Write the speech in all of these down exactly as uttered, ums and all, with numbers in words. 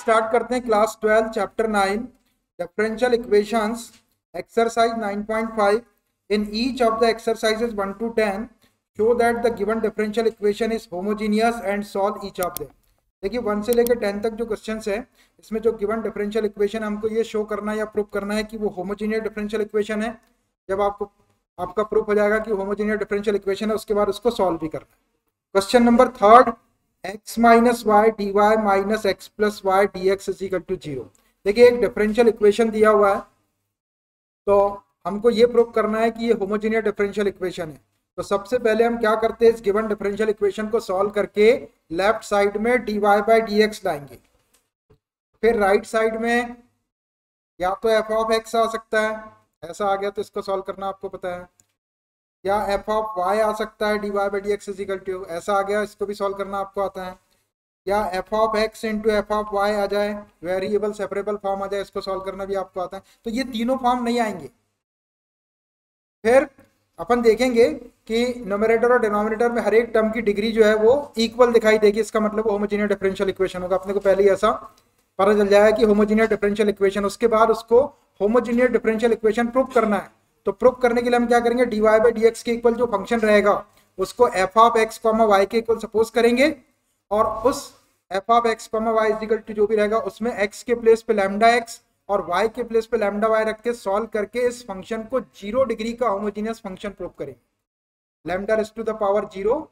Start करते हैं class twelve chapter nine differential equations exercise nine point five. In each of the exercises one to ten show that the given differential equation is homogeneous and solve each of them. देखिए one से लेकर ten तक जो questions है इसमें जो given differential equation हमको ये शो करना है या प्रूव करना है कि वो होमोजीनियस डिफरेंशियल इक्वेशन है। जब आपको आपका प्रूफ हो जाएगा कि होमोजीनियस डिफरेंशियल इक्वेशन है उसके बाद उसको सॉल्व भी करना है। Question number third x minus Y D Y minus x plus Y D x is equal to zero. देखिए एक डिफरेंशियल इक्वेशन दिया हुआ है तो हमको ये प्रूव करना है कि ये होमोजेनियस डिफरेंशियल इक्वेशन है। तो सबसे पहले हम क्या करते हैं, इस गिवन डिफरेंशियल इक्वेशन को सॉल्व करके लेफ्ट साइड में D Y by D x लाएंगे, फिर राइट साइड में या तो एफ ऑफ एक्स आ सकता है, ऐसा आ गया तो इसको सॉल्व करना आपको पता है, या एफ ऑफ वाई आ सकता है D Y by D x is equal to, ऐसा आ गया इसको भी सॉल्व करना आपको आता है, या F of x into F of Y आ जाए वेरिएबल सेपरेबल फॉर्म आ जाए इसको सॉल्व करना भी आपको आता है। तो ये तीनों फॉर्म नहीं आएंगे। फिर अपन देखेंगे कि न्यूमरेटर और डिनोमिनेटर में हर एक टर्म की डिग्री जो है वो इक्वल दिखाई देगी, इसका मतलब होमोजेनियस डिफरेंशियल इक्वेशन होगा। अपने को पहले ऐसा पता चल जाएगा कि होमोजेनियस डिफरेंशियल इक्वेशन, उसके बाद उसको होमोजेनियस डिफरेंशियल इक्वेशन प्रूव करना है। तो प्रूव करने के लिए हम क्या करेंगे, dy by dx के इक्वल जो फंक्शन रहेगा उसको f of x comma y के इक्वल सपोज करेंगे और उस f of x comma y is equal to जो भी रहेगा उसमें x के प्लेस पे लैम्डा x और y के प्लेस पे लैम्डा y रख के सॉल्व करके इस फंक्शन को जीरो डिग्री का होमोजेनियस फंक्शन प्रूव करेंगे। Lambda raise to the power zero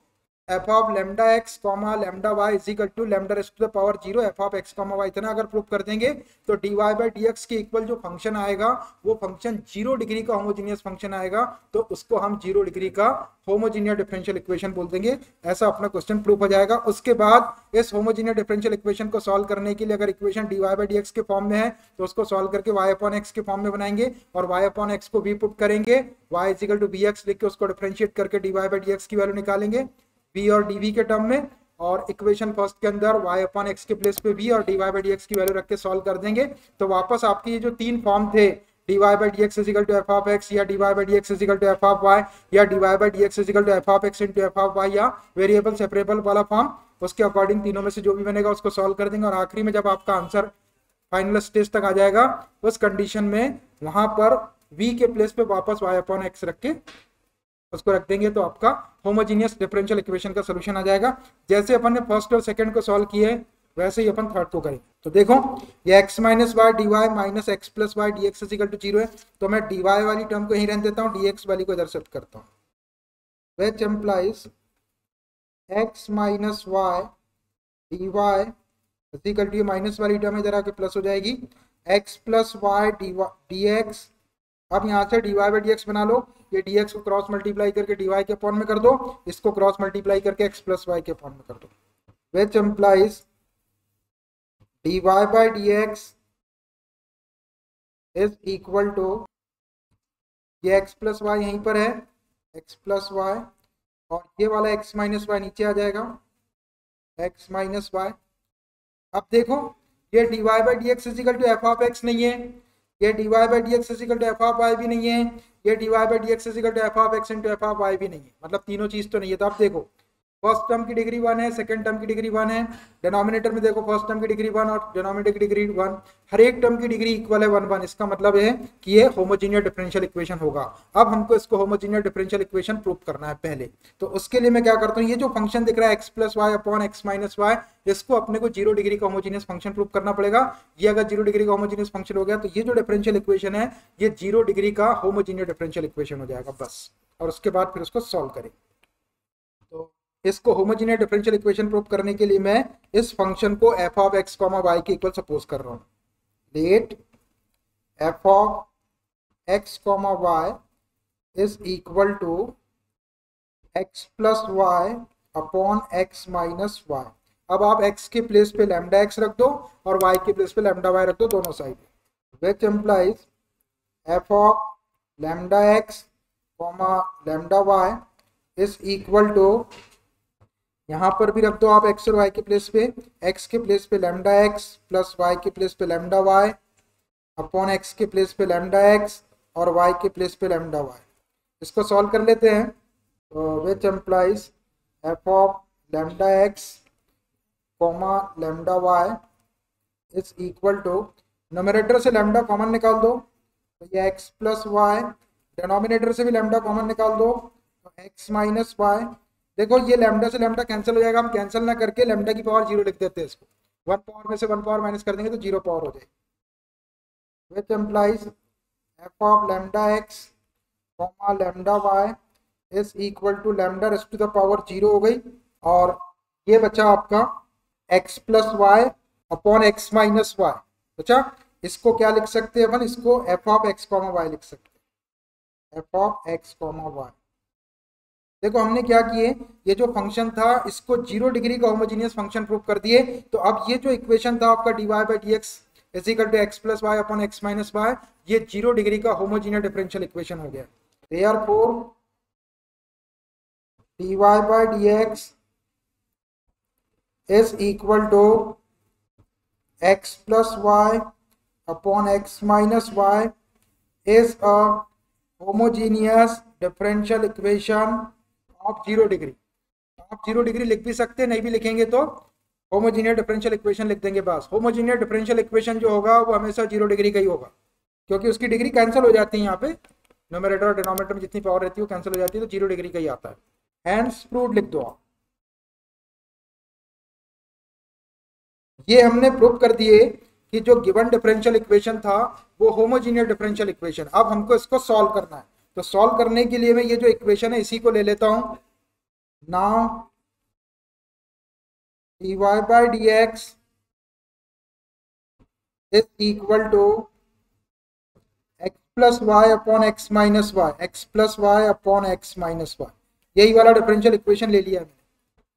f of lambda x comma lambda y is equal to lambda raise to the power zero f of x comma y, इतना अगर prove कर देंगे तो dy by dx के equal जो function आएगा वो function zero degree का होमोजेनियस फंक्शन आएगा, तो उसको हम जीरो डिग्री का होमोजेनियस डिफरेंशियल इक्वेशन बोल देंगे। ऐसा अपना क्वेश्चन प्रूव हो जाएगा। उसके बाद इस होमोजेनियस डिफरेंशियल इक्वेशन को सॉल्व करने के लिए अगर इक्वेशन dy by dx के फॉर्म में है तो उसको सॉल्व करके y अपॉन x के फॉर्म में बनाएंगे और y अपॉन x को v पुट करेंगे, y is equal to bx लिख के उसको डिफरेंशिएट करके dy by dx की वैल्यू निकालेंगे b और dv के टर्म में, और इक्वेशन फर्स्ट के अंदर y अपॉन एक्स के प्लेस पे b और dy by dx की वैल्यू रख के सॉल्व कर देंगे। तो वापस आपके ये जो तीन फॉर्म थे dy by dx is equal to f of x या dy by dx is equal to f of y या dy by dx is equal to f of x into f of y या variable separable वाला form, उसके according तीनों में से जो भी बनेगा उसको सॉल्व कर देंगे और आखिरी में जब आपका आंसर फाइनल स्टेज तक आ जाएगा उस कंडीशन में वहां पर v के प्लेस पे वापस y अपॉन एक्स रख के उसको रख देंगे तो आपका होमोजीनियस डिफरेंशियल इक्वेशन का सोल्यूशन आ जाएगा। जैसे अपन ने फर्स्ट और सेकंड को सॉल्व किए वैसे ही अपन थर्ड को करें। तो देखो ये x minus Y D Y minus x plus Y D x equal to zero है, तो मैं dy वाली टर्म को यहीं रहने देता हूँ, dx वाली को इधर शिफ्ट करता हूँ, which implies x minus Y D Y equal to minus वाली टर्म इधर आके प्लस हो जाएगी, x plus Y d d x. अब यहाँ से dy बाई डी एक्स बना लो, ये dx को क्रॉस मल्टीप्लाई करके dy के फॉर्म में कर दो, इसको क्रॉस मल्टीप्लाई करके x प्लस वाई के फॉर्म में कर दो, which implies dy by dx is equal to ये x प्लस वाई यहीं पर है x प्लस वाई और ये वाला x माइनस वाई नीचे आ जाएगा x माइनस वाई। अब देखो ये dy by dx is equal to F of x नहीं है, ये dy by dx is equal to f of y भी नहीं है, ये dy by dx is equal to f of x into f of y भी नहीं है, मतलब तीनों चीज तो नहीं है। तो आप देखो फर्स्ट टर्म की डिग्री वन है, सेकंड टर्म की डिग्री वन है, डिनोमिनेटर में देखो फर्स्ट टर्म की डिग्री वन और डिनोमिनेटर की डिग्री वन, हर एक टर्म की डिग्री इक्वल है वन वन, इसका मतलब है कि ये होमोजेनियस डिफरेंशियल इक्वेशन होगा। अब हमको इसको होमोजेनियस डिफरेंशियल इक्वेशन प्रूव करना है पहले, तो उसके लिए मैं क्या करता हूँ, ये जो फंक्शन दिख रहा है x plus Y upon x minus Y इसको अपने को जीरो डिग्री का होमोजेनियस फंक्शन प्रूव करना पड़ेगा। ये अगर जीरो डिग्री का होमोजेनियस फंक्शन हो गया तो ये जो डिफरेंशियल इक्वेशन है ये जीरो डिग्री का होमोजेनियस डिफरेंशियल इक्वेशन हो जाएगा बस, और उसके बाद फिर उसको सॉल्व करें। तो इसको होमोजेनियस डिफरेंशियल इक्वेशन प्रूव करने के लिए मैं इस फंक्शन को f of x comma y के इक्वल सपोज कर रहा हूँ, let f of x comma y is equal to x plus Y upon x minus Y. अब आप x के प्लेस पे लैम्डा x रख दो और y के प्लेस पे लैम्डा y रख दो दोनों side, which implies f of lambda x comma lambda y is equal to, यहाँ पर भी रख दो आप x और y के प्लेस पे, x के प्लेस पे लैम्डा x प्लस y के प्लेस पे लैम्डा y अपॉन x के प्लेस पे लैम्डा x और y के प्लेस पे लैम्डा y। इसको सॉल्व कर लेते हैं, तो which implies f of lambda x comma lambda y is equal to, nominator से लैम्डा कॉमन निकाल दो तो ये एक्स प्लस वाई, डिनोमिनेटर से भी लैम्डा कॉमन निकाल दो तो एक्स माइनस वाई। देखो ये लैम्डा से लैम्डा कैंसिल हो जाएगा, हम कैंसिल ना करके लैम्डा की पावर जीरो लिख देते हैं इसको, वन पावर में से वन पावर माइनस कर देंगे तो जीरो पावर हो जाएगी। Which implies F of lambda x comma lambda Y is equal to lambda raise to the power zero हो गई, और ये बचा आपका x plus Y upon x minus Y. अच्छा इसको क्या लिख सकते हैं अपन, इसको f of x comma Y लिख सकते हैं, f of x comma Y. देखो हमने क्या किए, ये जो फंक्शन था इसको जीरो डिग्री का होमोजीनियस फंक्शन प्रूव कर दिए। तो अब ये जो इक्वेशन था आपका d Y by D x is equal to x plus Y upon x minus y, ये जीरो डिग्री का होमोजीनियस डिफरेंशियल इक्वेशन हो गया। Therefore d Y by D x is equal to x plus Y upon x minus y is a homogeneous differential equation of zero degree. आप zero degree लिख भी सकते हैं, नहीं भी लिखेंगे तो होमोजीनियस डिफरेंशियल इक्वेशन लिख देंगे बस। होमोजीनियस डिफरेंशियल इक्वेशन जो होगा वो हमेशा जीरो डिग्री का ही होगा, क्योंकि उसकी डिग्री कैंसिल हो जाती है, यहाँ पे न्यूमरेटर और डिनोमिनेटर में जितनी पावर रहती है वो कैंसिल हो जाती है, तो जीरो डिग्री का ही आता है। हैंस प्रूव लिख दो आप, ये हमने प्रूव कर दिए कि जो गिवन डिफरेंशियल इक्वेशन था वो होमोजीनियस डिफरेंशियल इक्वेशन। अब हमको इसको सॉल्व करना है, तो सॉल्व करने के लिए मैं ये जो इक्वेशन है इसी को ले लेता हूं। Now d Y by D x is equal to x plus Y upon x minus y, x plus Y upon x minus y, यही वाला डिफरेंशियल इक्वेशन ले लिया है।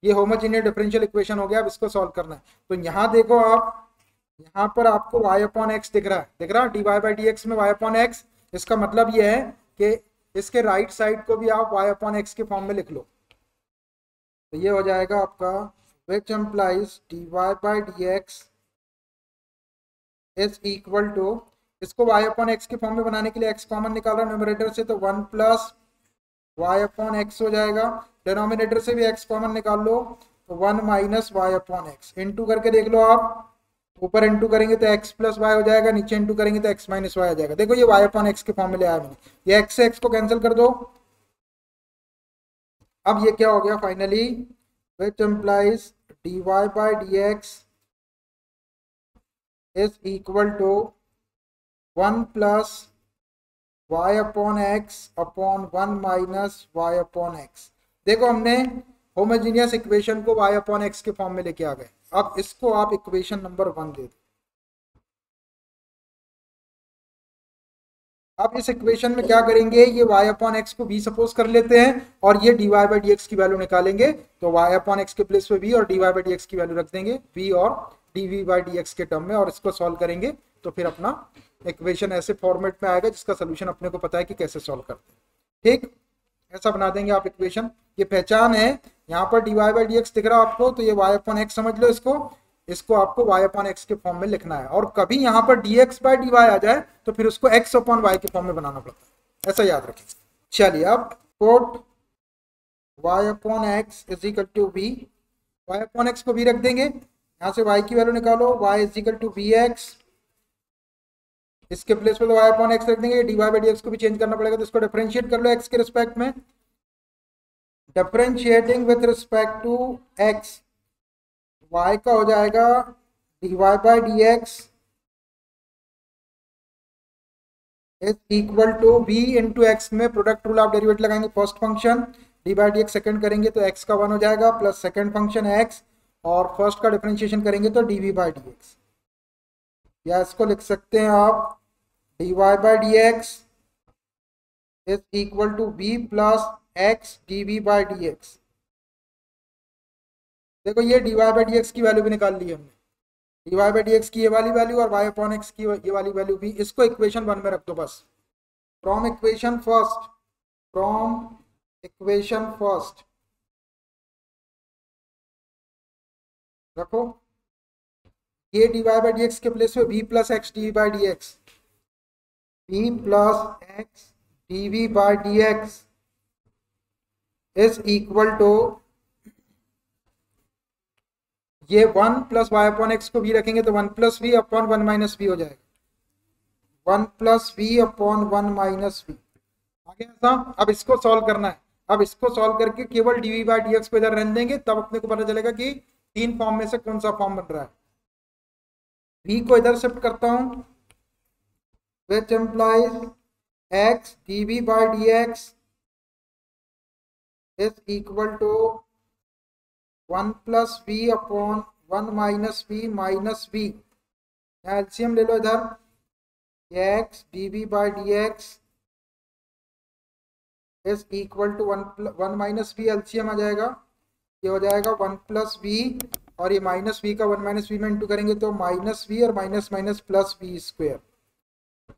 ये होमोजेनियस डिफरेंशियल इक्वेशन हो गया, अब इसको सॉल्व करना है। तो यहाँ देखो आप, यहाँ पर आपको y अपॉन एक्स दिख रहा है, दिख रहा है D Y by D x में y अपॉन एक्स। इसका मतलब ये है कि इसके राइट साइड को भी आप y अपॉन एक्स के फॉर्म में लिख लो, तो ये हो जाएगा आपका which implies d Y by D x is equal to, इसको y अपॉन एक्स के फॉर्म में बनाने के लिए x कॉमन निकाला न्यूमरेटर से, तो one plus Y upon x हो जाएगा। डिनोमिनेटर से भी x कॉमन निकाल लो तो one minus y upon x, into करके देख लो आप, ऊपर इंटू करेंगे तो x प्लस वाई हो जाएगा, नीचे इंटू करेंगे तो x माइनस वाई आ जाएगा। देखो ये y अपॉन एक्स के फॉर्म में ले आया मैंने, ये x से x को कैंसिल कर दो। अब ये क्या हो गया finally, which implies d Y by D x is equal to one plus y upon x upon one minus y upon x. देखो हमने होमोजीनियस इक्वेशन को y अपॉन एक्स के फॉर्म में लेके आ गए। अब इसको आप इक्वेशन नंबर वन दे दो। अब इस इक्वेशन में क्या करेंगे, ये y अपॉन एक्स को b सपोज कर लेते हैं और ये dy बाई डी एक्स की वैल्यू निकालेंगे, तो y अपॉन एक्स के प्लेस पे b और dy बाई डी एक्स की वैल्यू रख देंगे b और dv बाई डी एक्स के टर्म में, और इसको सॉल्व करेंगे तो फिर अपना इक्वेशन ऐसे फॉर्मेट में आएगा जिसका सोल्यूशन अपने को पता है कि कैसे सॉल्व करते हैं। ठीक, ऐसा बना देंगे आप इक्वेशन। ये पहचान है, यहाँ पर d Y by D x दिख रहा है आपको, तो ये y अपॉन एक्स समझ लो इसको, इसको आपको y अपॉन एक्स के फॉर्म में लिखना है, और कभी यहाँ पर d x by d y आ जाए तो फिर उसको x अपॉन y के फॉर्म में बनाना पड़ता है, ऐसा याद रखें। चलिए अब coat y upon x is equal to v, y upon x को बी रख देंगे, यहाँ से y की वैल्यू निकालो, y is equal to B x, इसके प्लेस पे तो y अपॉन एक्स रख देंगे, dy बाई dx को भी चेंज करना पड़ेगा, तो इसको डिफरेंशिएट कर लो x के रिस्पेक्ट में। Differentiating with respect to x, y का हो जाएगा dy by dx is equal to b into x, में प्रोडक्ट रूल आप डेरिवेट लगाएंगे, first function d by D x second करेंगे तो x का वन हो जाएगा प्लस सेकेंड फंक्शन x, और फर्स्ट का डिफरेंशिएशन करेंगे तो dv बाई dx, या इसको लिख सकते हैं आप dy by D x is equal to b plus x dv by D x. देखो ये dy बाई डी एक्स की वैल्यू भी निकाल ली हमने, dy बाई डी एक्स की ये वाली वैल्यू और y अपॉन एक्स की ये वाली वैल्यू भी, इसको इक्वेशन वन में रख दो बस। From equation first, from equation first रखो, ये d Y by D x के प्लेस में b plus x d v by D x, b plus x d v by D x is equal to, ये one plus Y upon x को भी रखेंगे तो one plus v upon one minus v हो जाएगा, one plus v upon one minus v. आगे साहब अब इसको सॉल्व करना है। अब इसको सॉल्व करके केवल डीवी बाई डी एक्स को इधर रहने देंगे, तब अपने को पता चलेगा कि तीन फॉर्म में से कौन सा फॉर्म बन रहा है। वी को इधर शिफ्ट करता हूँ, which implies x dv by D x is equal to one plus v upon one minus v minus v. यहाँ एलसीएम ले लो इधर, x d v by D x is equal to one plus one minus v, LCM आ जाएगा, ये हो जाएगा one plus v और ये माइनस वी का वन माइनस वी में इंटू करेंगे तो माइनस वी और minus minus plus v square.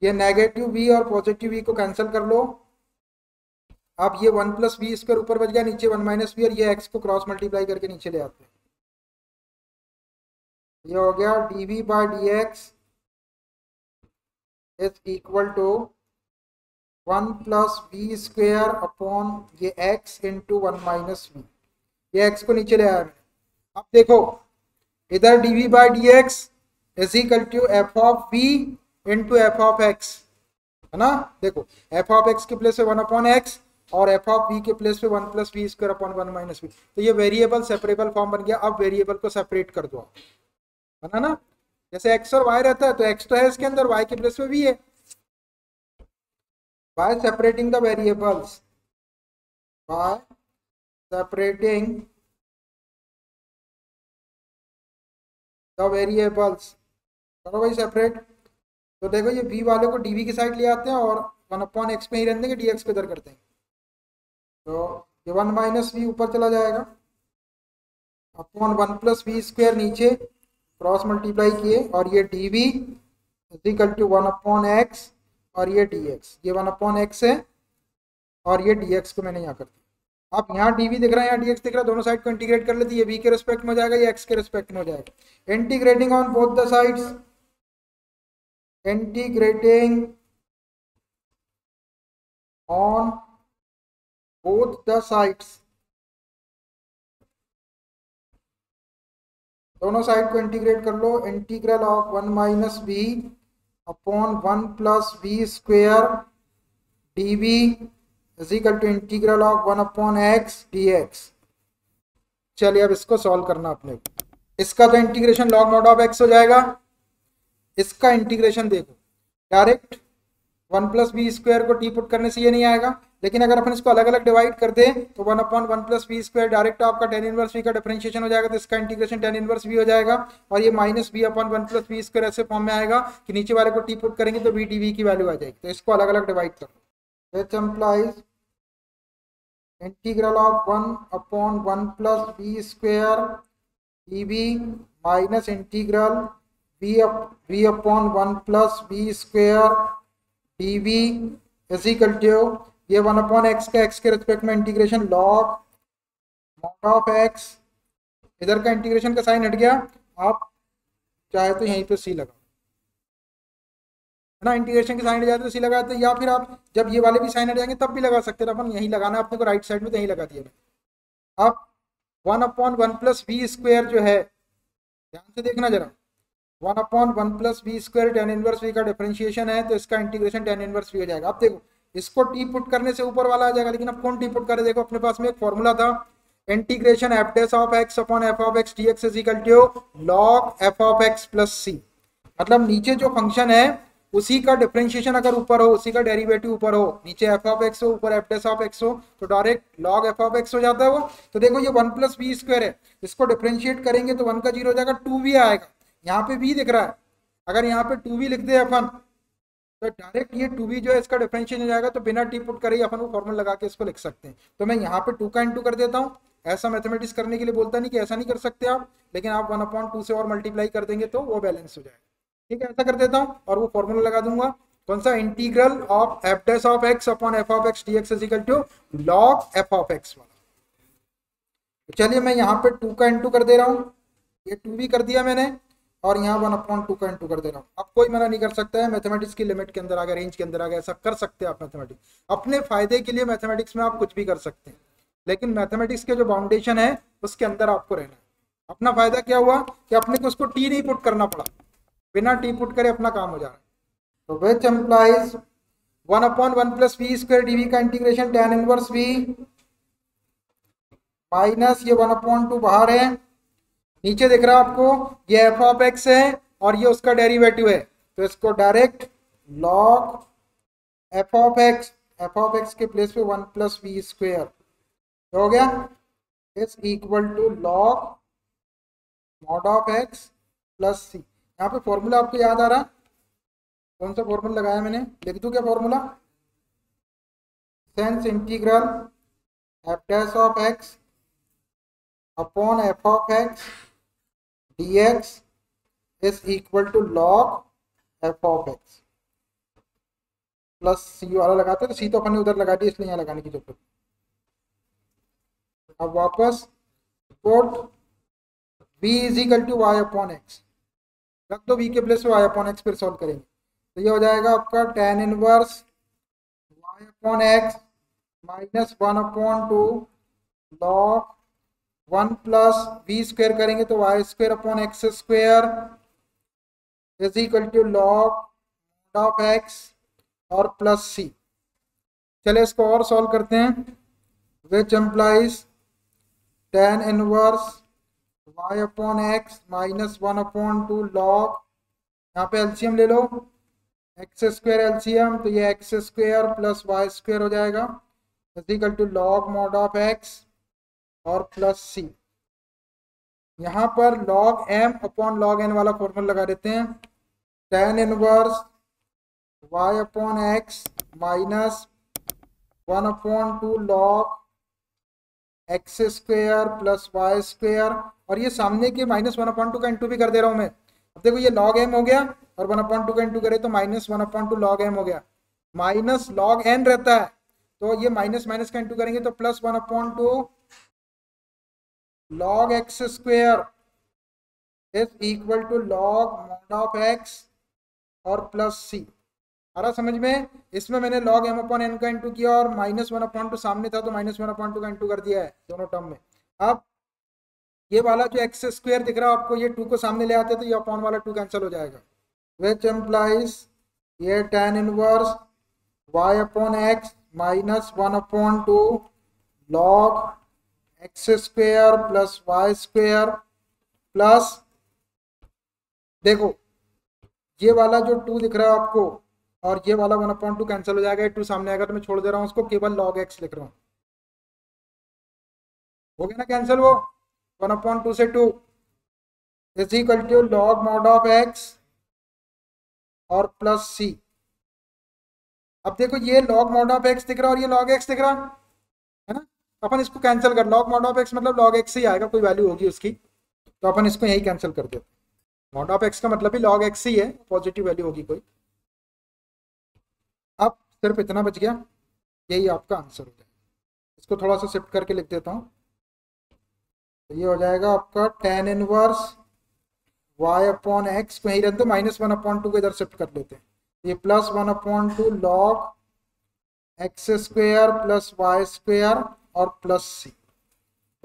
ये नेगेटिव वी और पॉजिटिव वी को कैंसिल कर लो। अब ये वन प्लस वी स्क्वायर ऊपर बच गया, नीचे वन माइनस वी और ये एक्स को क्रॉस मल्टीप्लाई करके नीचे ले आते हैं। ये हो गया d v by D x is equal to one plus v square upon ये x into one minus v, ये एक्स को नीचे ले आया। अब देखो इधर d v by D x is equal to F of v into F of x, है ना। देखो एफ ऑफ एक्स के प्लेस पे वन अपॉन एक्स और एफ ऑफ वी के प्लेस पे one plus v square upon one minus v, तो ये वेरिएबल सेपरेबल फॉर्म बन गया। अब वेरिएबल को सेपरेट कर दो, है ना। जैसे एक्स और वाई रहता है तो एक्स तो है इसके अंदर, वाई के प्लेस पे वी है। By separating the variables, by separating the variables, करो भाई सेपरेट। तो देखो ये v वाले को dv की साइड ले आते हैं और वन अपॉन एक्स में ही रहने देंगे, dx को इधर करते हैं तो ये वन माइनस वी ऊपर चला जाएगा upon one plus v square, नीचे क्रॉस मल्टीप्लाई किए और ये dv is equal to one upon x और ये dx, ये वन अपॉन एक्स है और ये dx को मैंने यहाँ कर दिया। अब यहाँ dv दिख रहा है, यहाँ dx दिख रहा है, दोनों साइड को इंटीग्रेट कर लेती है। v के रिस्पेक्ट में हो जाएगा, ये एक्स के रिस्पेक्ट में हो जाएगा। Integrating on both the sides, integrating on both the sides, दोनों साइड को इंटीग्रेट कर लो। Integral of one minus v upon one plus v square d v is equal to integral of one upon x d x. चलिए अब इसको solve करना अपने को। इसका तो integration log not of x हो जाएगा। इसका इंटीग्रेशन देखो, direct one plus v square को टी पुट करने से ये नहीं आएगा, लेकिन अगर अपन इसको अलग अलग डिवाइड कर दें तो one upon one plus v square direct आपका टेन इनवर्स वी का डिफरेंशिएशन हो जाएगा, तो इसका इंटीग्रेशन टेन इनवर्स वी हो जाएगा। और ये minus v upon one plus v square ऐसे फॉर्म में आएगा कि नीचे वाले को टी पुट करेंगे तो वी डी वी की वैल्यू आ जाएगी। तो इसको अलग अलग डिवाइड करो। It implies integral of one upon one plus v square d v minus integral v v upon one plus v square d v is equal to ये one upon x का x के respect में integration log not of x. इधर का integration का sign हट गया, आप चाहे तो यहीं पे सी लगाओ, है ना। इंटीग्रेशन के साइन हट जाए तो सी लगाते, या फिर आप जब ये वाले भी साइन हट जाएंगे तब भी लगा सकते हैं। अपन यहीं लगाना है अपने को, राइट साइड में तो यहीं लगा दिया। अब one upon one plus v square जो है, ध्यान से देखना जरा, one upon one plus v square tan inverse v का डिफरेंशिएशन है तो इसका इंटीग्रेशन टेन इनवर्स वी हो जाएगा। अब देखो इसको टी पुट करने से ऊपर वाला आ जाएगा, लेकिन अब कौन टी पुट करे। देखो अपने पास में एक फॉर्मूला था, integration f dash of x upon f of x d x is equal to log f of x plus c. मतलब नीचे जो फंक्शन है उसी का डिफरेंशिएशन अगर ऊपर हो, उसी का डेरिवेटिव ऊपर हो, नीचे एफ ऑफ एक्स हो ऊपर एफ डैश ऑफ एक्स हो, तो direct log f of x हो जाता है वो। तो देखो ये वन प्लस वी स्क्वायर है, इसको डिफरेंशिएट करेंगे तो वन का जीरो हो जाएगा, टू वी आएगा। यहाँ पे भी दिख रहा है, अगर यहाँ पे टू वी लिख दे अपन तो डायरेक्ट ये टू वी जो है इसका डिफरेंशिएशन हो जाएगा। तो बिना टी पुट करे ही अपन वो फॉर्मूला लगा के इसको लिख सकते हैं। तो मैं यहाँ पे टू का इंटू कर देता हूँ, ऐसा मैथमेटिक्स करने के लिए बोलता नहीं कि ऐसा नहीं कर सकते आप, लेकिन आप वन अपॉइंट टू से और मल्टीप्लाई कर देंगे तो वो बैलेंस हो जाएगा। ठीक है, ऐसा कर देता हूँ और वो फॉर्मूला लगा दूंगा, कौन सा, integral of f dash of x upon f of x d x is equal to log f of x वाला। चलिए मैं यहाँ पे टू का इंटू कर दे रहा हूँ, ये टू वी कर दिया मैंने, और यहाँ वन अपॉन टू का इंटू कर दे रहा हूँ। अब कोई मना नहीं कर सकता है, मैथमेटिक्स की लिमिट के अंदर आ गया, रेंज के अंदर आ गया। ऐसा कर सकते हैं आप मैथमेटिक्स अपने फायदे के लिए। मैथमेटिक्स में आप कुछ भी कर सकते हैं, लेकिन मैथमेटिक्स के जो फाउंडेशन है उसके अंदर आपको रहना है। अपना फायदा क्या हुआ कि अपने को उसको टी नहीं पुट करना पड़ा, बिना टी पुट करे अपना काम हो जा रहा है। तो which implies one upon one plus v square d v का integration tan inverse v minus ये वन अपॉन टू बाहर है, नीचे दिख रहा है आपको ये एफ ऑफ एक्स है और ये उसका डेरिवेटिव है, तो इसको direct log f of x f of x के प्लेस पे वन प्लस वी स्क्वेयर हो गया is equal to log mod of x plus c. यहाँ पे फॉर्मूला आपको याद आ रहा है, कौन सा फॉर्मूला लगाया मैंने, लिख दूं क्या formula, since integral f dash of x upon f of x d x is equal to log f of x plus c वाला लगाते तो सी तो अपन ने उधर लगा दी इसलिए यहाँ लगाने की जरूरत। अब वापस कोट v is equal to y upon x रख दो, v के प्लेस वाई अपॉन एक्स फिर सॉल्व करेंगे तो ये हो जाएगा आपका tan inverse y upon x minus one upon two log one plus v square करेंगे तो y square upon x square is equal to log of x और प्लस सी। चलिए इसको और सॉल्व करते हैं, which implies tan inverse y upon x minus one upon two log, यहाँ पे एलसीएम ले लो एक्स स्क्वायर एलसीएम तो ये x square plus y square हो जाएगा equal to log mod of x और प्लस सी। यहाँ पर log m upon log n वाला फॉर्मूला लगा देते हैं, tan inverse y upon x minus one upon two log x square plus y square और ये सामने के माइनस वन अपॉइंट टू का इंटू भी कर दे रहा हूँ मैं। अब देखो ये लॉग एम हो गया और वन अपॉइंट टू का इंटू करे तो minus one upon two log m हो गया, माइनस लॉग एन रहता है तो ये माइनस माइनस का इंटू करेंगे तो plus one upon two log x square is equal to log mod of x और प्लस सी। अरे समझ में, इसमें मैंने log m अपॉन n का इंटू किया और माइनस वन अपॉन टू सामने था तो माइनस वन अपॉन टू का इंटू कर दिया है दोनों टर्म में। अब ये वाला जो एक्स स्क्वायर दिख रहा है आपको, ये टू को सामने ले आते तो ये अपॉन वाला टू कैंसिल हो जाएगा, विच एम्प्लाइज ये tan inverse y upon x minus one upon two log x square plus y square plus, देखो ये वाला जो टू दिख रहा है आपको और ये वाला वन अपॉइंट टू कैंसिल हो जाएगा, टू सामने आएगा तो मैं छोड़ दे रहा हूँ उसको, केवल लॉग एक्स लिख रहा हूँ, हो गया ना कैंसिल वो वन अपॉइंट टू से two is equal to log mod of x और प्लस सी। अब देखो ये लॉग मॉड ऑफ एक्स दिख रहा और ये लॉग एक्स दिख रहा है ना, अपन इसको कैंसिल कर, लॉग मॉड ऑफ एक्स मतलब लॉग एक्स ही आएगा, कोई वैल्यू होगी उसकी तो अपन इसको यही कैंसिल कर देते, मॉड ऑफ एक्स का मतलब ही लॉग एक्स ही है, पॉजिटिव वैल्यू होगी कोई। अब सिर्फ इतना बच गया, यही आपका आंसर हो जाएगा। इसको थोड़ा सा शिफ्ट करके लिख देता हूँ तो ये हो जाएगा आपका tan inverse y upon x को यही रहते तो माइनस वन अपॉन टू को इधर शिफ्ट कर लेते हैं, ये plus one upon two log x square plus y square और प्लस सी।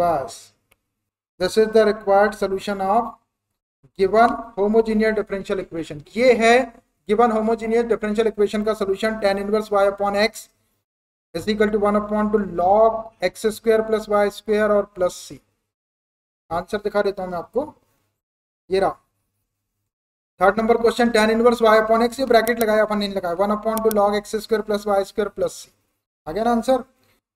बस this is the required solution of given homogeneous differential equation. ये है गिवन होमोजीनियस डिफरेंशियल इक्वेशन का solution, tan inverse y upon x is equal to one upon two log x square plus y square और plus c. Answer दिखा देता हूँ मैं आपको, ये रहा third number question, tan inverse y upon x, ये ब्रैकेट लगाया अपन नहीं लगाया, one upon two log x square plus y square plus c, आ गया ना आंसर।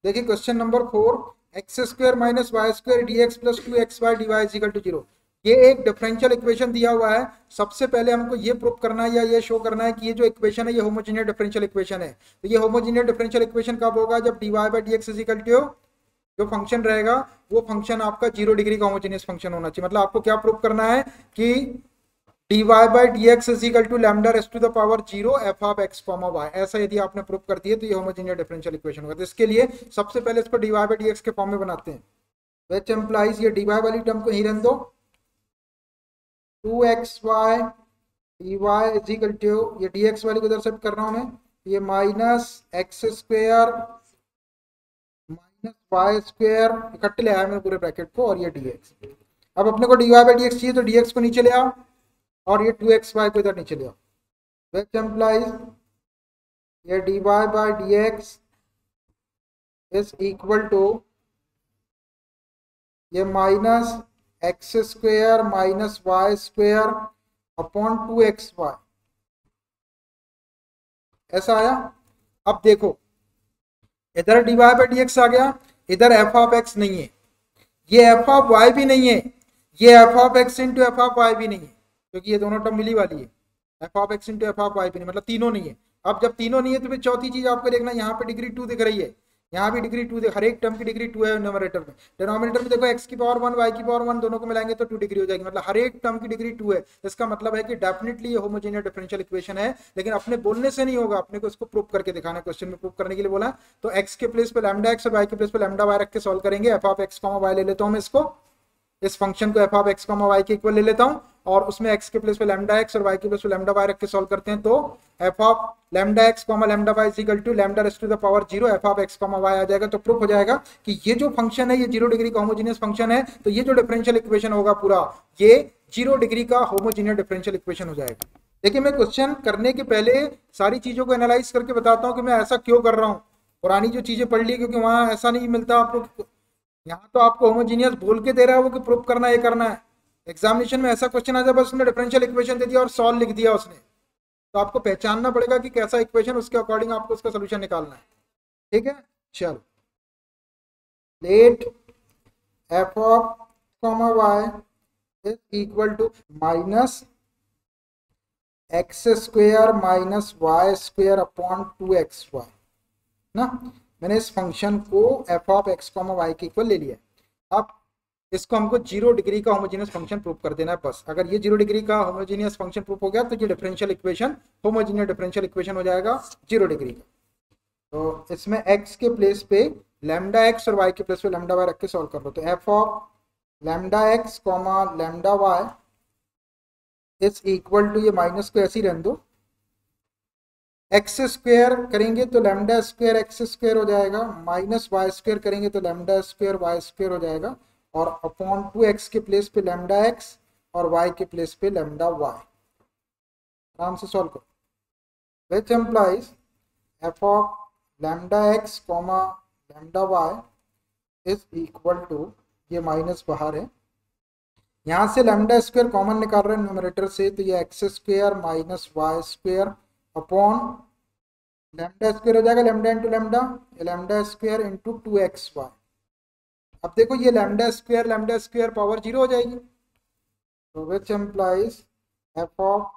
देखिए question number four, x square minus y square d x plus two x y D y is equal to zero. ये एक differential equation दिया हुआ है, सबसे पहले हमको ये प्रूफ करना है या ये शो करना है कि ये जो इक्वेशन है ये होमोजेनियस डिफरेंशियल इक्वेशन है। तो ये होमोजेनियस डिफरेंशियल इक्वेशन कब होगा, जब dy by dx is equal to जो फंक्शन रहेगा वो फंक्शन आपका जीरो डिग्री का होमोजेनियस फंक्शन होना चाहिए। मतलब आपको क्या प्रूफ करना है कि dy by dx is equal to lambda raise to the power zero f of x comma y, ऐसा यदि आपने प्रूफ कर दिया तो ये होमोजेनियस डिफरेंशियल इक्वेशन होगा। तो इसके लिए सबसे पहले इसको dy by dx के फॉर्म में बनाते हैं, व्हिच एम्प्लाइज ये dy वाली टर्म को यहीं रहने दो, two x y D y is equal to ये डी एक्स वाली को इधर शिफ्ट कर रहा हूँ मैं, ये minus x square minus y square इकट्ठे ले आया मैंने पूरे ब्रैकेट को और ये डी एक्स अब अपने को d Y by D x चाहिए तो डी एक्स को नीचे ले आओ और ये टू एक्स वाई को इधर नीचे ले आओ, विच एम्प्लाइज ये d Y by D x is equal to ये minus x square minus y square upon two x y, ऐसा आया। अब देखो इधर d Y by D x आ गया, इधर एफ ऑफ एक्स नहीं है, ये एफ ऑफ वाई भी नहीं है, ये f of x into F of y भी नहीं है क्योंकि ये दोनों टर्म मिली वाली है, f of x into F of y भी नहीं, मतलब तीनों नहीं है। अब जब तीनों नहीं है तो फिर चौथी चीज आपको देखना, यहाँ पे डिग्री टू दिख रही है, यहाँ भी डिग्री टू, हर एक टर्म की डिग्री टू है न्यूमरेटर में, डिनोमिनेटर में देखो एक्स की पावर वन वाई की पावर वन दोनों को मिलाएंगे तो टू डिग्री हो जाएगी, मतलब हर एक टर्म की डिग्री टू है। इसका मतलब है कि डेफिनेटली ये होमोजेनियस डिफरेंशियल इक्वेशन है, लेकिन अपने बोलने से नहीं होगा, अपने को इसको प्रूव करके दिखाना, क्वेश्चन में प्रूव करने के लिए बोला तो एक्स के प्लेस पर लैम्डा एक्स और वाई के प्लेस पर लैम्डा वाई रख के सॉल्व करेंगे। F of x comma y ले लेता हूँ मैं, इसको इस फंक्शन को f of x comma y के इक्वल ले लेता हूँ और उसमें एक्स के प्लेस पे लैम्डा एक्स और वाई के प्लेस पे लैम्डा वाई रख के सॉल्व करते हैं तो f of lambda x comma lambda y equal to lambda raised to the power zero f of x comma y आ जाएगा। तो प्रूफ हो जाएगा कि ये जो फंक्शन है ये जीरो डिग्री का होमोजीनियस फंक्शन है, तो ये जो डिफरेंशियल इक्वेशन होगा पूरा ये जीरो डिग्री का होमोजीनियस डिफरेंशियल इक्वेशन हो जाएगा। देखिए मैं क्वेश्चन करने के पहले सारी चीजों को एनालाइज करके बताता हूँ कि मैं ऐसा क्यों कर रहा हूँ, पुरानी जो चीजें पढ़ ली क्योंकि वहाँ ऐसा नहीं मिलता आपको, यहाँ तो आपको होमोजीनियस बोल के दे रहा है वो कि प्रूफ करना ये करना है। एग्जामिनेशन में ऐसा क्वेश्चन आ जाए बस उसने डिफरेंशियल इक्वेशन दे दिया और सॉल्व लिख दिया उसने, तो आपको पहचानना पड़ेगा कि कैसा इक्वेशन, उसके अकॉर्डिंग आपको उसका सोल्यूशन निकालना है, ठीक है। चलो let f of comma y is equal to minus x square minus y square upon two x y ना, मैंने इस फंक्शन को f of x comma y के इक्वल ले लिया। अब इसको हमको जीरो डिग्री का होमोजीनियस फंक्शन प्रूफ कर देना है बस, अगर ये जीरो डिग्री का होमोजीनियस फंक्शन प्रूफ हो गया तो ये differential equation homogeneous differential equation हो जाएगा जीरो डिग्री का। तो इसमें एक्स के प्लेस पे लैम्डा एक्स और वाई के प्लेस पे लैम्डा वाई रख के सॉल्व कर लो तो f of lambda x comma lambda Y is equal to, ये माइनस को ऐसे ही रहने दो, एक्स स्क्वेयर करेंगे तो लैम्डा स्क्वेयर एक्स स्क्वेयर हो जाएगा, माइनस वाई स्क्वेयर करेंगे तो लैम्डा स्क्वेयर वाई स्क्वेयर हो जाएगा और अपॉन टू एक्स के प्लेस पे लैम्डा एक्स और वाई के प्लेस पे लैम्डा वाई। आराम से सॉल्व करो, which implies F of lambda x comma lambda Y is equal to, ये माइनस बाहर है, यहाँ से लैम्डा स्क्वायर कॉमन निकाल रहे हैं न्यूमरेटर से तो ये x square minus y square upon lambda square हो जाएगा, lambda into lambda lambda square into two x y. अब देखो ये lambda square lambda square power zero हो जाएगी तो which implies F of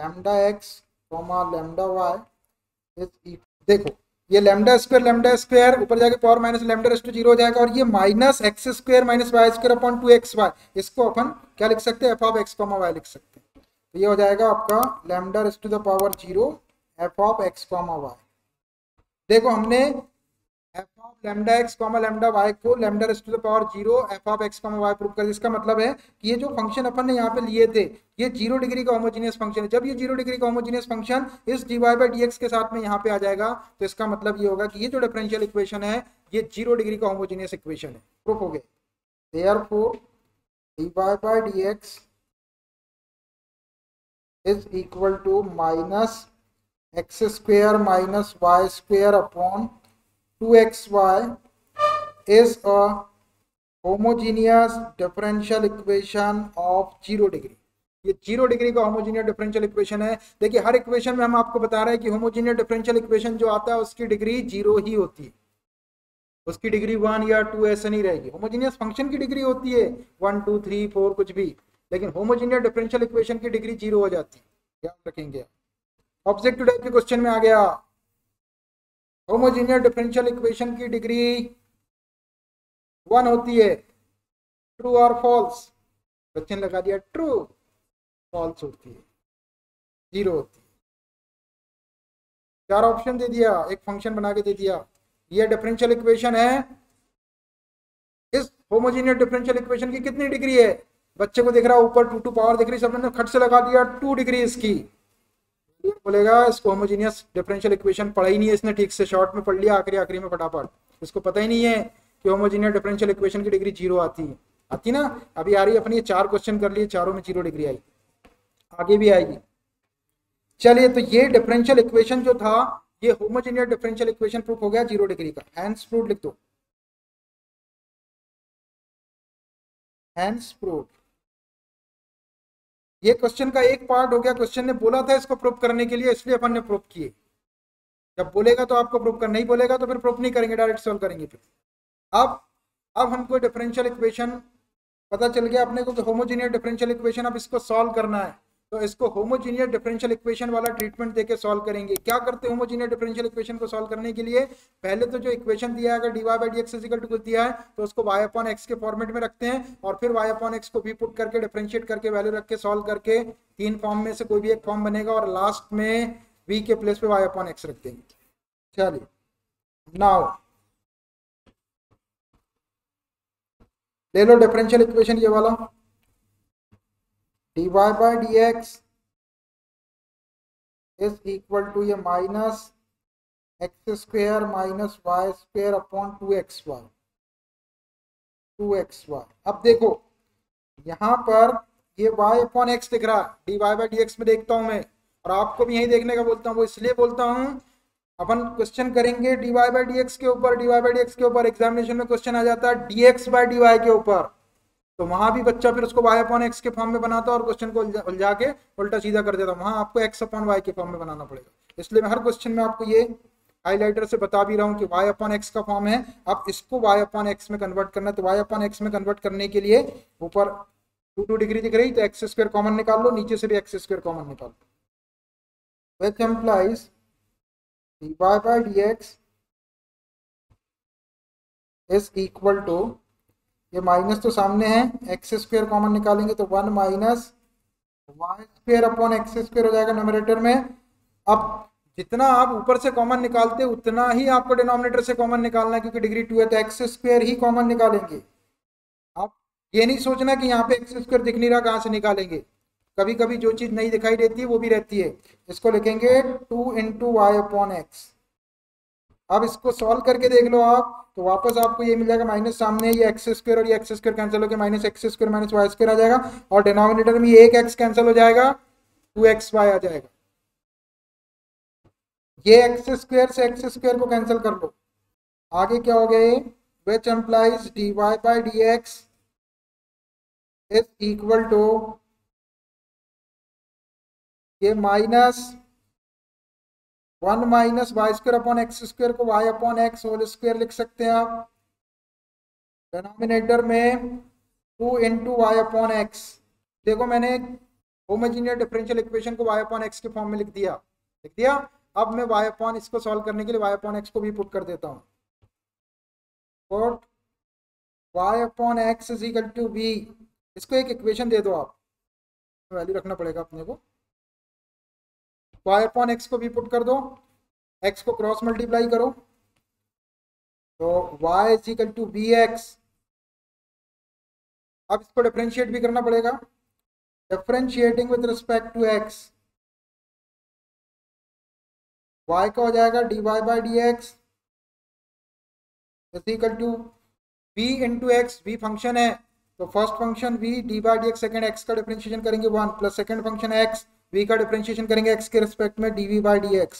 lambda x comma lambda Y is, देखो ये लैम्डा स्क्वायर लैम्डा स्क्वायर ऊपर जाके power minus lambda raised to zero हो जाएगा और ये minus x square minus y square upon two x y, इसको अपन क्या लिख सकते हैं f of x comma Y लिख सकते हैं। तो ये हो जाएगा आपका lambda raised to the power zero f of x comma Y. देखो हमने f of lambda x comma lambda y को lambda raised to the power zero f of x comma y prove कर दिया। इसका मतलब है कि ये जो फंक्शन अपन ने यहाँ पे लिए थे ये जीरो डिग्री का होमोजीनियस फंक्शन है, जब ये जीरो डिग्री का होमोजीनियस फंक्शन इस d Y by D x के साथ में यहाँ पे आ जाएगा तो इसका मतलब ये होगा कि ये जो डिफरेंशियल इक्वेशन है ये जीरो डिग्री का होमोजीनियस इक्वेशन है, प्रूफ हो गया। Therefore d Y by D x is equal to minus x square minus y square upon two x y is a homogeneous differential equation of zero degree। ये zero degree का homogeneous differential equation है। देखिए हर equation में हम आपको बता रहे हैं कि होमोजीनियस डिफरेंशियल इक्वेशन जो आता है उसकी डिग्री जीरो ही होती है, उसकी डिग्री वन या टू ऐसे नहीं रहेगी। होमोजीनियस फंक्शन की डिग्री होती है वन टू थ्री फोर कुछ भी, लेकिन होमोजीनियस डिफरेंशियल इक्वेशन की डिग्री जीरो हो जाती है, याद रखेंगे। ऑब्जेक्टिव टाइप के क्वेश्चन में आ गया, होमोजेनियस डिफरेंशियल इक्वेशन की डिग्री वन होती है, ट्रू और फॉल्स, क्वेश्चन लगा दिया ट्रू, फॉल्स होती है, जीरो होती है। चार ऑप्शन दे दिया, एक फंक्शन बना के दे दिया, ये डिफरेंशियल इक्वेशन है, इस होमोजेनियस डिफरेंशियल इक्वेशन की कितनी डिग्री है, बच्चे को दिख रहा है ऊपर टू टू पावर दिख रही, सबने खट से लगा दिया टू डिग्री इसकी, बोलेगा इसको होमोजेनियस डिफरेंशियल इक्वेशन पढ़ा ही नहीं है इसने, ठीक से शॉर्ट में पढ़ लिया आखिरी आखिरी में फटाफट, इसको पता ही नहीं है कि होमोजेनियस डिफरेंशियल इक्वेशन की डिग्री जीरो आती है। आती ना, अभी आ रही है, अपने ये चार क्वेश्चन कर लिए, चारों में जीरो डिग्री आई, आगे भी आएगी। चलिए, तो ये डिफरेंशियल इक्वेशन जो था ये होमोजेनियस डिफरेंशियल इक्वेशन प्रूफ हो गया जीरो डिग्री का। हैंस प्रूफ लिख दो, हैंस प्रूफ। ये क्वेश्चन का एक पार्ट हो गया, क्वेश्चन ने बोला था इसको प्रूफ करने के लिए, इसलिए अपन ने प्रूफ किए। जब बोलेगा तो आपको प्रूफ करना, नहीं बोलेगा तो फिर प्रूफ नहीं करेंगे, डायरेक्ट सॉल्व करेंगे। फिर अब अब हमको डिफरेंशियल इक्वेशन पता चल गया अपने को कि होमोजेनियस डिफरेंशियल इक्वेशन, अब इसको सॉल्व करना है, तो इसको होमोजेनियस डिफरेंशियल इक्वेशन वाला ट्रीटमेंट देके सॉल्व करेंगे। क्या करते हैं होमोजेनियस डिफरेंशियल इक्वेशन को सॉल्व करने के लिए? पहले तो जो इक्वेशन दिया है, अगर dy by dx is equal to कुछ दिया है तो उसको y upon x के फॉर्मेट में रखते हैं, और फिर y upon x को भी पुट करके डिफरेंशिएट करके वैल्यू रख के सॉल्व करके तीन फॉर्म में से कोई भी एक फॉर्म बनेगा, और लास्ट में v के प्लेस पे y upon x रख देंगे। चलिए, नाउ ले लो डिफरेंशियल इक्वेशन ये वाला, dy by dx is equal to ये minus x square minus y square upon two x y, two x y. अब देखो यहाँ पर ये y अपॉन x दिख रहा है, dy by dx में देखता हूँ मैं, और आपको भी यही देखने का बोलता हूँ। वो इसलिए बोलता हूँ, अपन क्वेश्चन करेंगे dy by dx के ऊपर, dy by dx के ऊपर एग्जामिनेशन में क्वेश्चन आ जाता है dx by dy के ऊपर, तो वहां भी बच्चा फिर उसको y अपॉन x के फॉर्म में बनाता है और क्वेश्चन को उलझा के उल्टा सीधा कर देता है। वहां आपको x अपॉन y के फॉर्म में बनाना पड़ेगा, इसलिए मैं हर क्वेश्चन में आपको ये हाईलाइटर से बता भी रहा हूँ कि y अपॉन x का फॉर्म है, अब इसको y अपॉन x में कन्वर्ट करना है। तो y अपॉन x में कन्वर्ट करने के लिए ऊपर टू टू डिग्री दिख रही, तो एक्स स्क्वायर कॉमन निकाल लो, नीचे से भी एक्स स्क्वायर कॉमन निकाल लो। Which implies dy by dx is equal to, ये माइनस तो सामने है, एक्स स्क्वायर कॉमन निकालेंगे तो one minus y square upon x square हो जाएगा न्यूमरेटर में। अब जितना आप ऊपर से कॉमन निकालते उतना ही आपको डिनोमिनेटर से कॉमन निकालना है, क्योंकि डिग्री टू है तो एक्स स्क्वायर ही कॉमन निकालेंगे। आप ये नहीं सोचना कि यहाँ पे एक्स स्क्वायर दिख नहीं रहा, कहाँ से निकालेंगे, कभी कभी जो चीज नहीं दिखाई देती है वो भी रहती है। इसको लिखेंगे two into y upon x. अब इसको सॉल्व करके देख लो आप, तो वापस आपको ये मिल जाएगा, माइनस सामने ये एक्स स्क्वायर और ये एक्स स्क्वायर कैंसिल होकर minus x square minus y square आ जाएगा, और डिनोमिनेटर में एक एक्स कैंसिल हो जाएगा, टू एक्स वाई आ जाएगा। ये एक्स स्क्वायर से एक्स स्क्वायर को कैंसिल कर लो, आगे क्या हो गया, which implies d Y by D x is equal to ये minus one minus y square upon x square को y upon x whole square लिख सकते हैं आप, डिनोमिनेटर में two into y upon x. देखो मैंने होमोजेनियस डिफरेंशियल इक्वेशन को वाई अपॉन एक्स के फॉर्म में लिख दिया लिख दिया अब मैं वाई अपॉन इसको सॉल्व करने के लिए वाई अपॉन एक्स को भी पुट कर देता हूँ। Put y upon x is equal to v, इसको एक इक्वेशन दे दो आप, वैल्यू रखना पड़ेगा अपने को। y अपॉन एक्स को भी पुट कर दो, x को क्रॉस मल्टीप्लाई करो, तो y is equal to B x. अब इसको डिफरेंशिएट भी करना पड़ेगा, differentiating with respect to x, y का हो जाएगा dy by D x is equal to v into x. v function है तो first function v d by D x, second x का डिफरेंशिएशन करेंगे one, plus second function x, v का differentiation करेंगे x के रिस्पेक्ट में dv by dx।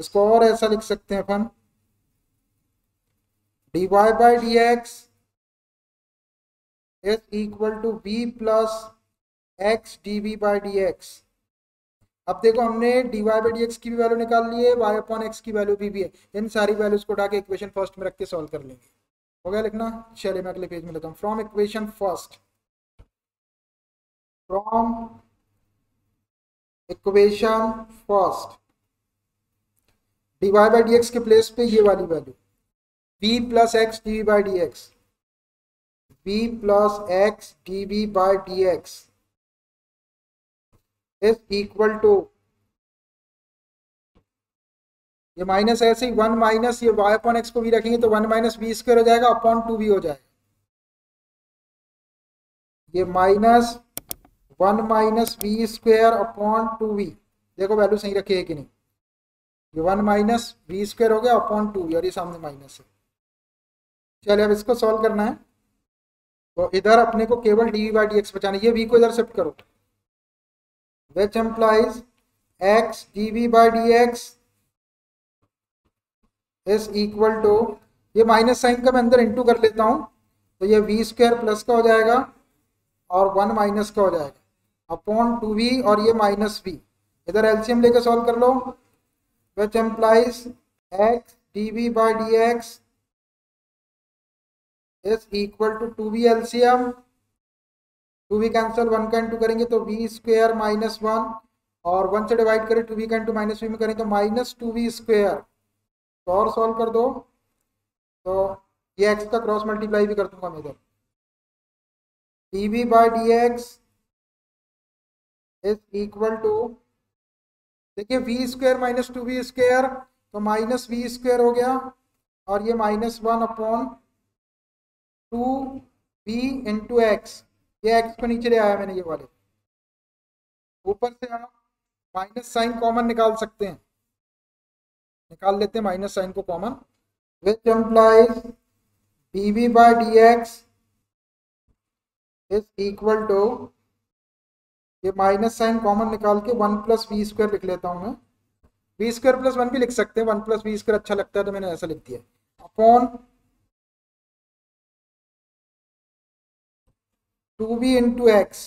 इसको और ऐसा लिख सकते हैं अपन, dy by dx is equal to v plus x dv by dx। अब देखो हमने dy by dx की भी वैल्यू निकाल ली है, y अपॉन x की वैल्यू भी, भी है। इन सारी वैल्यूज को उठा के इक्वेशन फर्स्ट में रख के सॉल्व कर लेंगे। हो गया लिखना? चलिए मैं अगले पेज में लेता हूँ, from equation first, from equation first dy by dx के प्लेस पे ये वाली value v plus x dv by dx, v plus x dv by dx is equal to ये माइनस ऐसे ही वन माइनस ये y अपॉन x को भी रखेंगे तो वन माइनस वी स्क्वायर हो जाएगा अपॉन टू वी हो जाएगा, ये minus one minus v square upon two v. देखो वैल्यू सही रखी है कि नहीं, ये वन माइनस वी स्क्वायर हो गया अपॉन टू वी, और ये सामने माइनस है। चलिए अब इसको सॉल्व करना है, तो इधर अपने को केवल d v by D x बचाना, ये वी को इधर शिफ्ट करो, which implies x d v by D x is equal to, ये माइनस साइन का मैं अंदर इंटू कर लेता हूँ तो ये वी स्क्वायर प्लस का हो जाएगा और वन माइनस का हो जाएगा अपॉन टू वी और ये माइनस वी, इधर एलसीएम लेकर सॉल्व कर लो, which implies x d v by D x is equal to two v LCM, two v cancel one का इंटू करेंगे तो वी स्क्वायर माइनस वन और वन से डिवाइड करें टू वी का इंटू माइनस वी में करें तो माइनस टू वी स्क्वायर, तो और सॉल्व कर दो तो ये एक्स का क्रॉस मल्टीप्लाई भी कर दूंगा मैं इधर, d v by D x is equal to, देखिए v square minus two v square तो माइनस वी स्क्वायर हो गया और ये minus one upon two v into x, ये एक्स को नीचे ले आया मैंने, ये वाले ऊपर से आप माइनस साइन कॉमन निकाल सकते हैं, निकाल लेते हैं माइनस साइन को common, which implies d v by D x is equal to, ये माइनस साइन कॉमन निकाल के वन प्लस वी स्क्वायर लिख लेता हूँ मैं, वी स्क्वायर प्लस वन भी लिख सकते हैं, वन प्लस वी स्क्वायर अच्छा लगता है तो मैंने ऐसा लिख दिया, upon two v into x.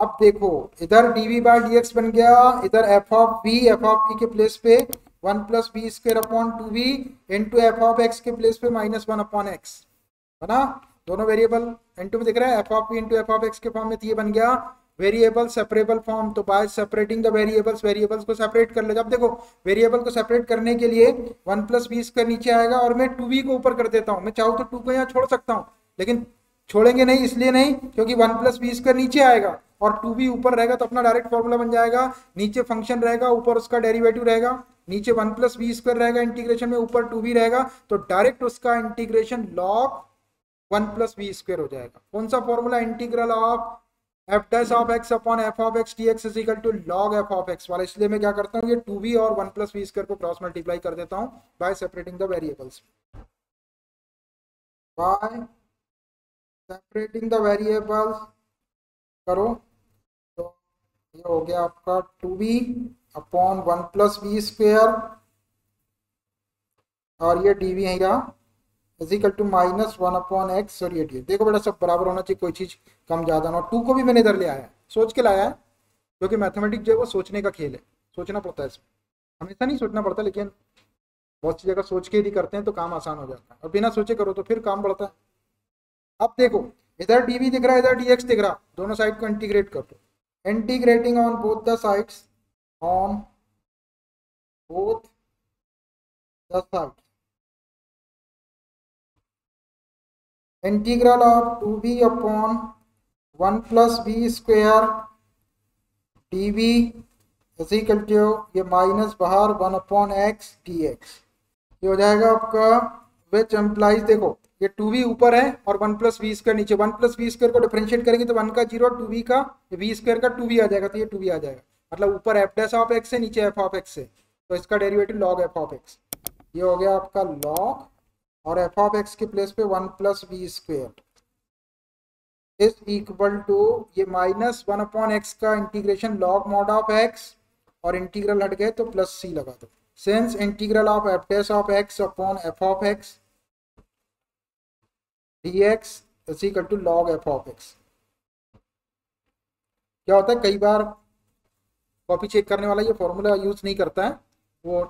अब देखो इधर d v by D x बन गया, इधर f of v, f of v के प्लेस पे one plus v square upon two v into F of x के प्लेस पे माइनस वन अपॉन एक्स, है ना, दोनों वेरिएबल इंटू में दिख रहा है, f of v into F of x के फॉर्म में ये बन गया वेरिएबल सेपरेबल फॉर्म, तो by separating the variables, variables को सेपरेट कर ले। अब देखो वेरिएबल को सेपरेट करने के लिए वन प्लस वी स्क्वायर नीचे आएगा और मैं टू वी को ऊपर कर देता हूँ, मैं चाहूँ तो टू को यहाँ छोड़ सकता हूँ लेकिन छोड़ेंगे नहीं, इसलिए नहीं क्योंकि वन प्लस वी स्क्वायर नीचे आएगा और टू वी ऊपर रहेगा तो अपना डायरेक्ट फॉर्मूला बन जाएगा, नीचे फंक्शन रहेगा ऊपर उसका डेरिवेटिव रहेगा, नीचे वन प्लस वी स्क्वायर रहेगा इंटीग्रेशन में ऊपर टू वी रहेगा तो डायरेक्ट उसका integration log one plus v square हो जाएगा। कौन सा formula, integral of f dash of x upon f of x d x is equal to log f of x वाला, इसलिए मैं क्या करता हूँ ये टू वी और वन प्लस वी स्क्वायर को क्रॉस मल्टीप्लाई कर देता हूँ by separating the variables, by separating the variables करो तो ये हो गया आपका two v upon one plus v square और ये डी वी है is equal to minus one upon x और ये डी। देखो बेटा सब बराबर होना चाहिए, कोई चीज़ कम ज़्यादा ना हो। टू को भी मैंने इधर ले आया, सोच के लाया है क्योंकि मैथमेटिक्स जो है वो सोचने का खेल है, सोचना पड़ता है इसमें, हमेशा नहीं सोचना पड़ता लेकिन बहुत सी जगह सोच के ही करते हैं तो काम आसान हो जाता है और बिना सोचे करो तो फिर काम बढ़ता है। अब देखो इधर डी वी दिख रहा है इधर डी एक्स दिख रहा, दोनों साइड को इंटीग्रेट कर दो, integrating on both the sides, on both the sides, integral of two v upon one plus v square d v is equal to ये माइनस बाहर one upon x d x, ये हो जाएगा आपका which employees, देखो ये two we ऊपर है और वन प्लस वी स्क्वायर नीचे, वन प्लस वी स्क्वायर को डिफरेंशिएट करेंगे तो वन का जीरो और टू वी का वी स्क्वायर का टू वी आ जाएगा तो ये टू वी आ जाएगा, मतलब ऊपर एफ डैश ऑफ एक्स है नीचे एफ ऑफ एक्स है तो इसका derivative log f of x, ये हो गया आपका लॉग और एफ ऑफ एक्स के प्लेस पे one plus v square is equal to ये माइनस वन अपॉन एक्स का integration log mod of x और इंटीग्रल हट गए तो प्लस सी लगा दो, since integral of f dash of x upon f of x dx is equal to log f of x. क्या होता है कई बार कॉपी चेक करने वाला ये फॉर्मूला यूज नहीं करता है, वो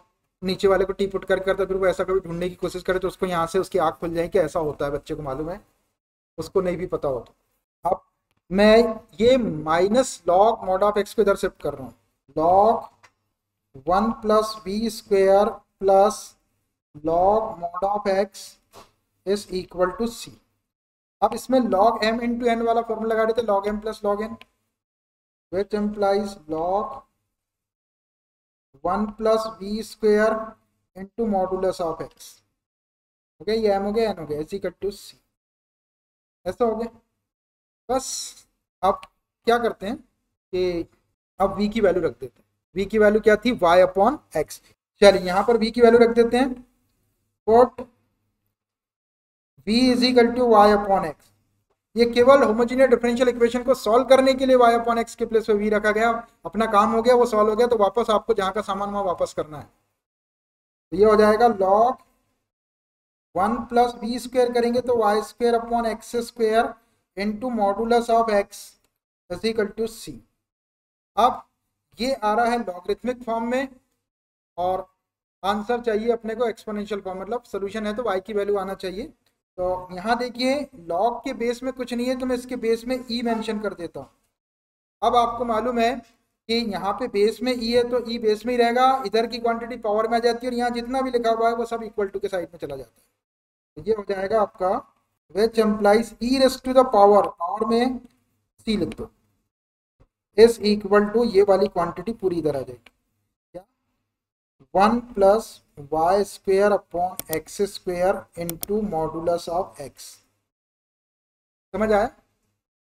नीचे वाले को टी पुट करके करता है, फिर वो ऐसा कभी ढूंढने की कोशिश करे तो उसको यहाँ से उसकी आँख खुल जाए कि ऐसा होता है, बच्चे को मालूम है, उसको नहीं भी पता होता। अब मैं ये minus log mod of x को इधर शिफ्ट कर रहा हूँ, log one plus v square plus log mod of x is equal to c. अब इसमें log m इंटू एन वाला फॉर्मूला लगा देते, log m plus log n, which implies log one plus v square into modulus of x, okay ये m हो गया n हो गया इज इक्वल टू सी, ऐसा हो गया बस। अब क्या करते हैं कि अब v की वैल्यू रख देते हैं, v की वैल्यू क्या थी y अपॉन एक्स, चलिए यहाँ पर v की वैल्यू रख देते हैं, v is equal to y upon x, ये केवल होमोजेनियस डिफरेंशियल इक्वेशन को सॉल्व करने के लिए वाई अपॉन एक्स के प्लेस पे वी रखा गया। अपना काम हो गया, वो सॉल्व हो गया, तो वापस आपको जहाँ का सामान वहाँ वापस करना है। तो ये हो जाएगा log one plus v square करेंगे तो y square upon x square into modulus of x is equal to c. अब ये आ रहा है लॉगरिथमिक फॉर्म में और आंसर चाहिए अपने को एक्सपोनेंशियल फॉर्म, मतलब सोल्यूशन है तो वाई की वैल्यू आना चाहिए। तो यहाँ देखिए लॉग के बेस में कुछ नहीं है तो मैं इसके बेस में ई मेंशन कर देता हूँ। अब आपको मालूम है कि यहाँ पे बेस में ई है तो ई बेस में ही रहेगा, इधर की क्वांटिटी पावर में आ जाती है और यहाँ जितना भी लिखा हुआ है वो सब इक्वल टू के साइड में चला जाता है। तो ये हो जाएगा आपका which implies e race to the power, power में सी लिख दो, इज इक्वल टू ये वाली क्वान्टिटी पूरी इधर आ जाएगी, क्या one plus y square upon x square into modulus of x. समझ आया?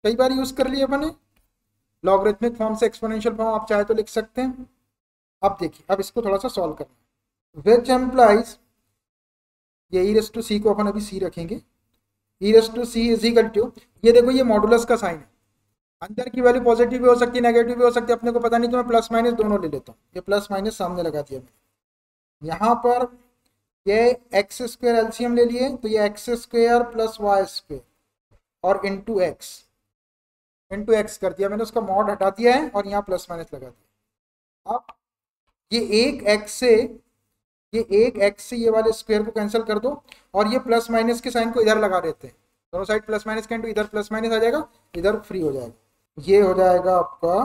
कई बार यूज कर लिए अपने लॉगरिथमिक फॉर्म से एक्सपोनेंशियल फॉर्म, आप चाहे तो लिख सकते हैं। अब देखिए, अब इसको थोड़ा सा सॉल्व करना है। विच एम्प्लाइज ये ई रेस टू सी को अपन अभी सी रखेंगे, e race to c is equal to, ये देखो ये मॉडुलस का साइन है, अंदर की वैल्यू पॉजिटिव भी हो सकती है नेगेटिव भी हो सकती है, अपने को पता नहीं, तो मैं प्लस माइनस दोनों ले लेता हूँ। ये प्लस माइनस सामने लगा दिया मैंने, यहाँ पर ये एक्स स्क्वेयर एलसीएम ले लिए तो ये x square plus y square और इंटू एक्स, इंटू एक्स कर दिया मैंने, उसका मॉड हटा दिया है और यहाँ प्लस माइनस लगा दिया। अब ये एक एक्स से ये एक एक्स से ये वाले स्क्वेयर को कैंसिल कर दो और ये प्लस माइनस के साइन को इधर लगा देते हैं, दोनों साइड प्लस माइनस का इंटू, इधर प्लस माइनस आ जाएगा, इधर फ्री हो जाएगा। ये हो जाएगा आपका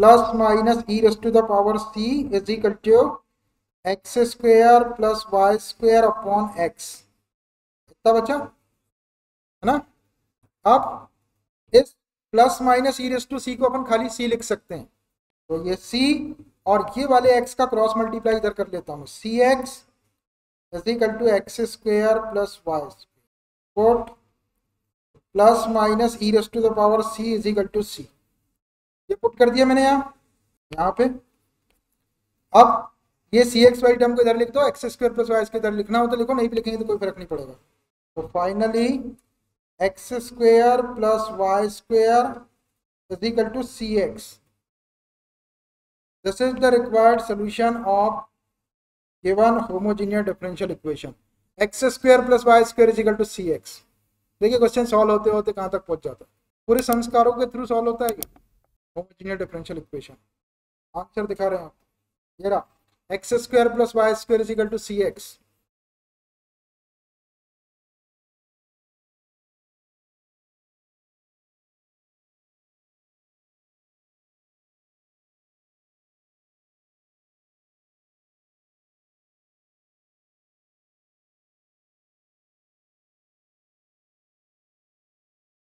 plus minus e race to the power c is equal to x square plus y square upon x. इतना बचा है ना। अब इस plus minus e race to c को अपन खाली सी लिख सकते हैं, तो ये सी और ये वाले एक्स का क्रॉस मल्टीप्लाई इधर कर लेता हूँ, c x is equal to x square plus y square plus minus e race to the power c is equal to c. ये पुट कर दिया मैंने यहाँ यहाँ पे। अब ये सी एक्स वाई टर्म को इधर लिख दो, x square plus y square इधर लिखना हो तो लिखो, नहीं भी लिखेंगे तो कोई फर्क नहीं पड़ेगा। तो finally x square plus y square is equal to c x. This is the required solution of given homogeneous differential equation x square plus y square is equal to c x. देखिए question solve होते होते कहाँ तक पहुँच जाता है, पूरे संस्कारों के थ्रू सॉल्व होता है ये होमोजेनियस डिफरेंशियल इक्वेशन। आंसर दिखा रहे हैं आप, ये रहा x square plus y square is equal to c x.